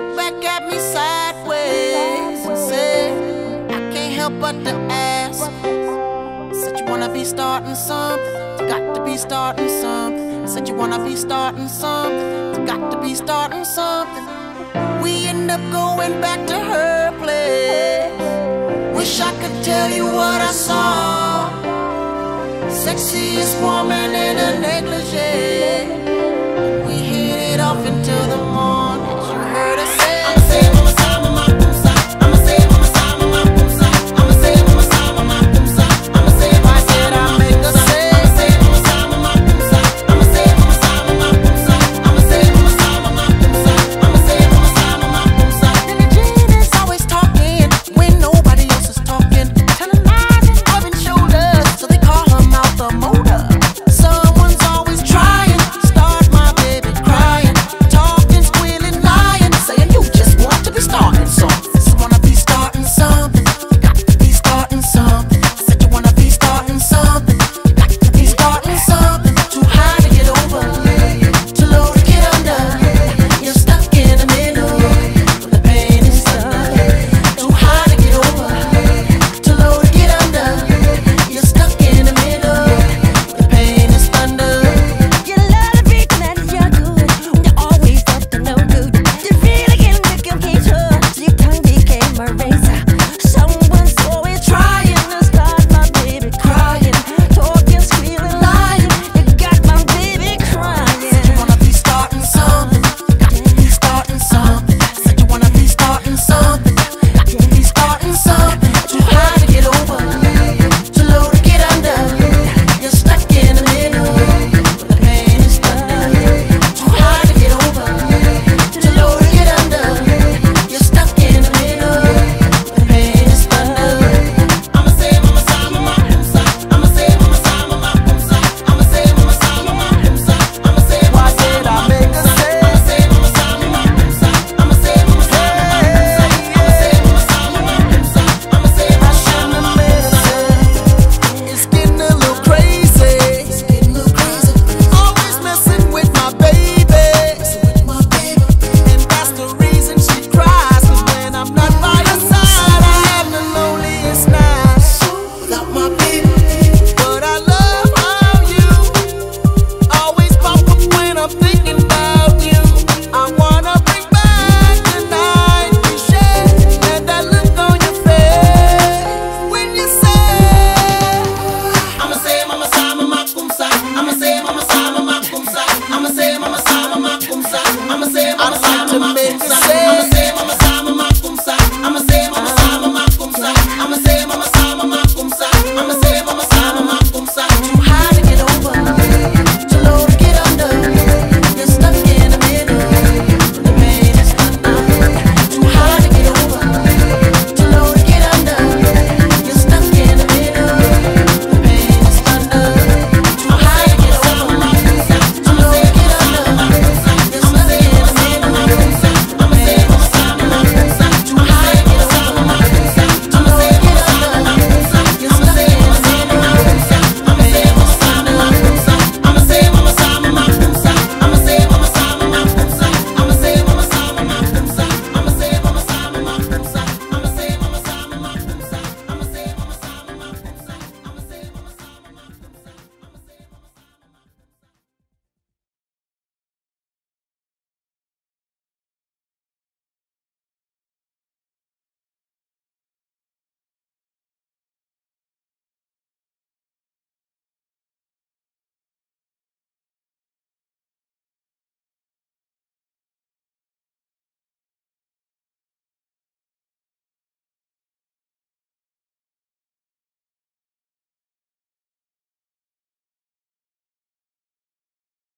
look back at me sideways and said, I can't help but to ask. Said you wanna be startin' something, got to be startin' something. Said you wanna be startin' something, got to be startin' something. We end up going back to her place. Wish I could tell you what I saw. Sexiest woman in a necklace.